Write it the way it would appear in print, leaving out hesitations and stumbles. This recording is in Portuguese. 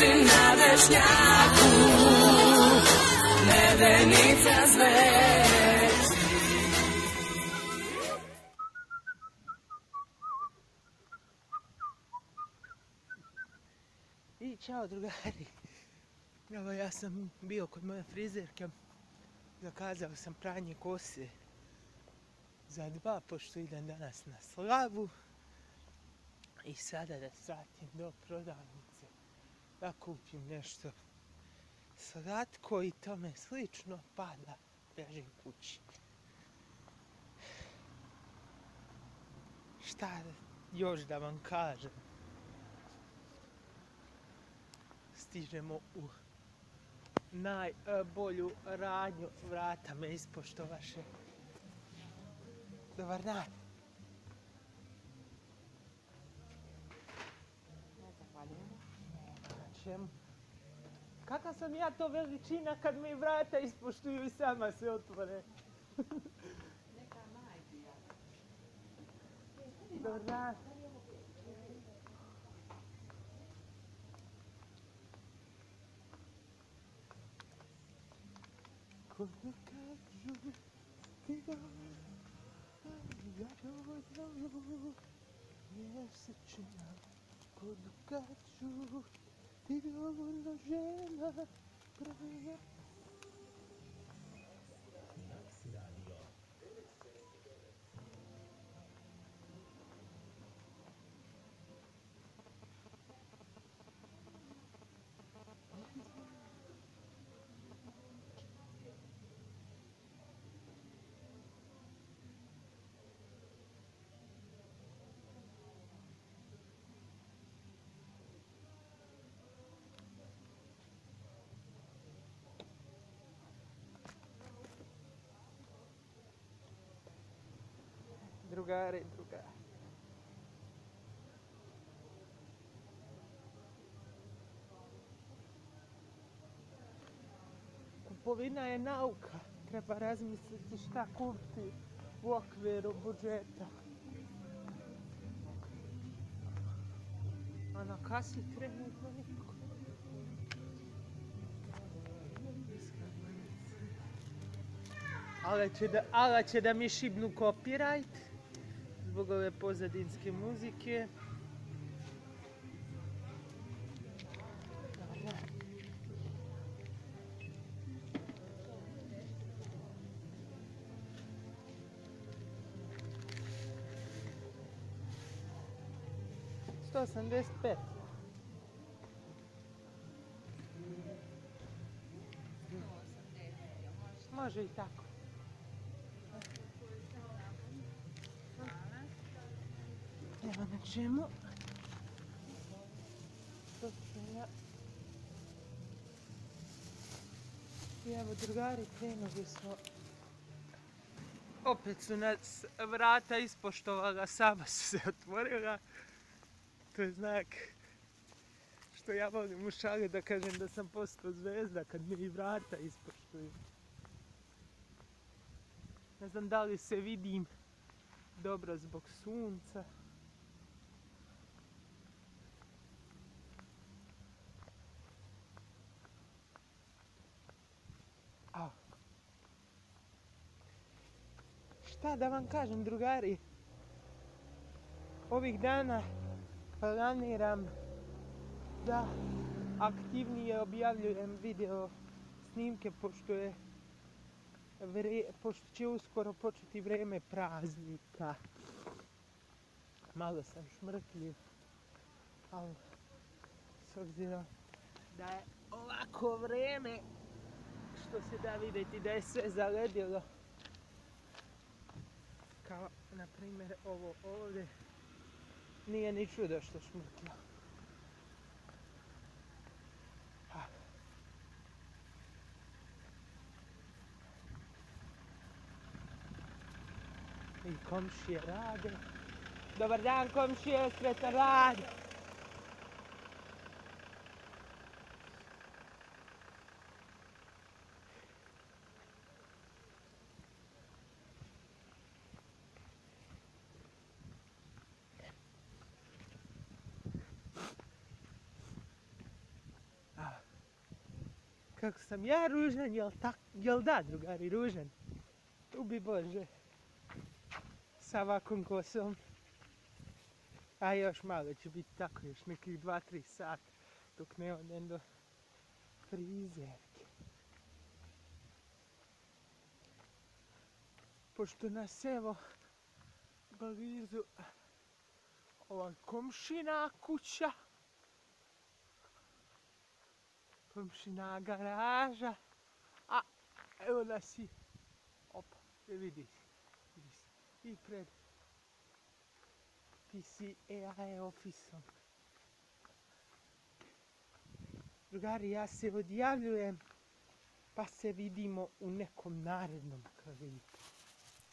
leży na wierzchniaku, nevenica zleć. I čao drugari, evo ja sam bio kod moje frizerke, zakazao sam pranje kose za 2, pošto idem danas na slavu. I sada da satim do prodavnice, da kupim nešto slatko i tome slično, pa da bežim kući. Šta još da vam kažem? Stižemo u najbolju radnju. Vrata me ispoštovaše. Dobar dan. Kaka sam ja to veličina kad mi vrata ispoštuju i sama se otvore. Neka majka. Dobar dan. Koliko kažu ti dobar, ja dovoljno mjesečina. Koliko kažu ti dovoljno žena pravi. Drugare, drugare. Kupovina je nauka. Treba razmisliti šta kupiti u okviru budžeta. A na kasi trenutno niko. Ala će da mi šibnu copyright. Zbog ove pozadinske muzike. Sto 85. Može i tako. Evo na čemu. To ću ja. I evo drugari, krenuli smo. Opet su nas vrata ispoštovala, sama su se otvorila. To je znak što ja volim u šali da kažem da sam postao zvezda kad mi i vrata ispoštuju. Ne znam da li se vidim dobro zbog sunca. Šta da vam kažem drugari, ovih dana planiram da aktivnije objavljujem video snimke, pošto će uskoro početi vrijeme praznika. Malo sam šmrkljiv, ali s obzirom da je ovako vrijeme što se da vidjeti da je sve zaledilo. Kao, na primjer, ovo ovdje nije ni čudo što šmrklo. I komšije rade. Dobar dan komšije, sretan rad! Kako sam ja ružan, jel da drugari ružan? Ubi Bože, sa ovakvom kosom. A još malo će biti tako, još nekih 2-3 sata dok ne odem do frizerke. Pošto nas evo blizu ova komšina kuća, komšina garaža, a evo nas i opa, vidi i pred PCAE ofisom. Drugari, ja se odjavljujem, pa se vidimo u nekom narednom klipu.